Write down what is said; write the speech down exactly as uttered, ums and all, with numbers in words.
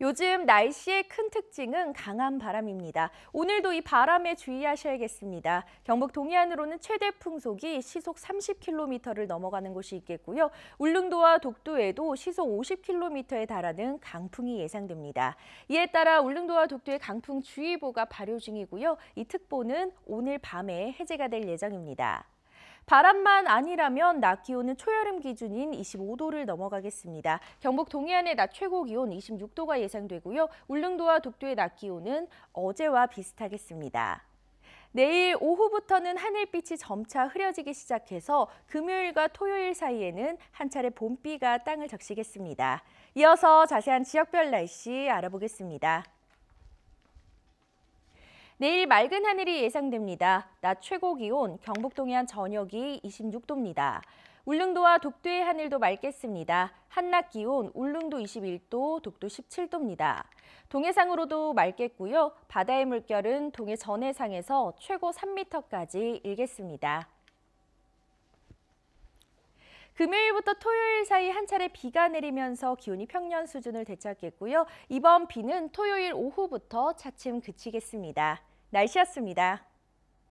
요즘 날씨의 큰 특징은 강한 바람입니다. 오늘도 이 바람에 주의하셔야겠습니다. 경북 동해안으로는 최대 풍속이 시속 삼십 킬로미터를 넘어가는 곳이 있겠고요. 울릉도와 독도에도 시속 오십 킬로미터에 달하는 강풍이 예상됩니다. 이에 따라 울릉도와 독도에 강풍주의보가 발효 중이고요. 이 특보는 오늘 밤에 해제가 될 예정입니다. 바람만 아니라면 낮 기온은 초여름 기준인 이십오 도를 넘어가겠습니다. 경북 동해안의 낮 최고 기온 이십육 도가 예상되고요. 울릉도와 독도의 낮 기온은 어제와 비슷하겠습니다. 내일 오후부터는 하늘빛이 점차 흐려지기 시작해서 금요일과 토요일 사이에는 한 차례 봄비가 땅을 적시겠습니다. 이어서 자세한 지역별 날씨 알아보겠습니다. 내일 맑은 하늘이 예상됩니다. 낮 최고 기온, 경북 동해안 전역이 이십육 도입니다. 울릉도와 독도의 하늘도 맑겠습니다. 한낮 기온, 울릉도 이십일 도, 독도 십칠 도입니다. 동해상으로도 맑겠고요. 바다의 물결은 동해 전해상에서 최고 삼 미터까지 일겠습니다. 금요일부터 토요일 사이 한 차례 비가 내리면서 기온이 평년 수준을 되찾겠고요. 이번 비는 토요일 오후부터 차츰 그치겠습니다. 날씨였습니다.